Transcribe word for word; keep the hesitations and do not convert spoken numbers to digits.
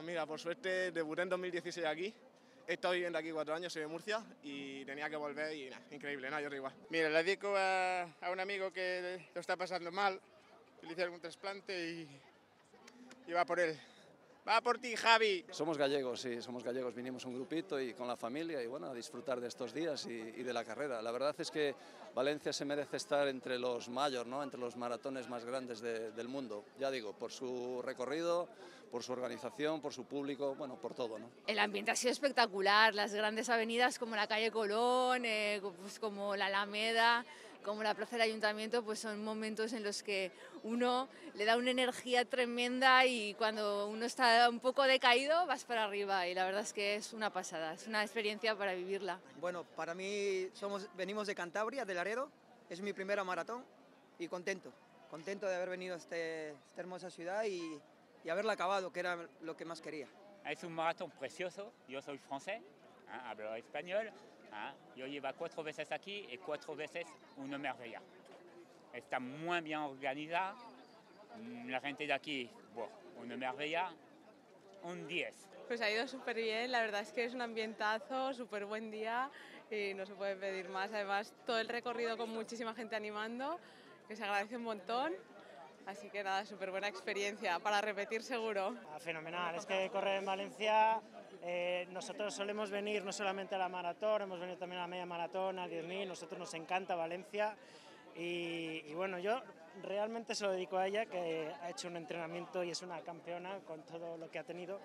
Pues mira, por suerte debuté en dos mil dieciséis aquí. He estado viviendo aquí cuatro años, soy de Murcia y tenía que volver y nada, increíble, nada, yo igual. Mira, le dedico a, a un amigo que lo está pasando mal, que le hicieron un trasplante y, y va por él. ¡Va por ti, Javi! Somos gallegos, sí, somos gallegos, vinimos un grupito y con la familia y bueno, a disfrutar de estos días y, y de la carrera. La verdad es que Valencia se merece estar entre los mayores, ¿no? Entre los maratones más grandes de, del mundo, ya digo, por su recorrido, por su organización, por su público, bueno, por todo, ¿no? El ambiente ha sido espectacular, las grandes avenidas como la calle Colón, eh, pues como la Alameda, como la plaza del Ayuntamiento, pues son momentos en los que uno le da una energía tremenda y cuando uno está un poco decaído vas para arriba y la verdad es que es una pasada, es una experiencia para vivirla. Bueno, para mí somos, venimos de Cantabria, de Laredo, es mi primera maratón y contento, contento de haber venido a este, esta hermosa ciudad y, y haberla acabado, que era lo que más quería. Es un maratón precioso, yo soy francés, ¿eh? Hablo español. Ah, yo llevo cuatro veces aquí y cuatro veces una maravilla. Está muy bien organizada, la gente de aquí, bueno, una maravilla, un diez. Pues ha ido súper bien, la verdad es que es un ambientazo, súper buen día y no se puede pedir más. Además, todo el recorrido con muchísima gente animando, que se agradece un montón. Así que nada, súper buena experiencia, para repetir seguro. Ah, fenomenal, es que correr en Valencia, eh, nosotros solemos venir no solamente a la maratón, hemos venido también a la media maratón, a diez mil, nosotros nos encanta Valencia y, y bueno, yo realmente se lo dedico a ella, que ha hecho un entrenamiento y es una campeona con todo lo que ha tenido.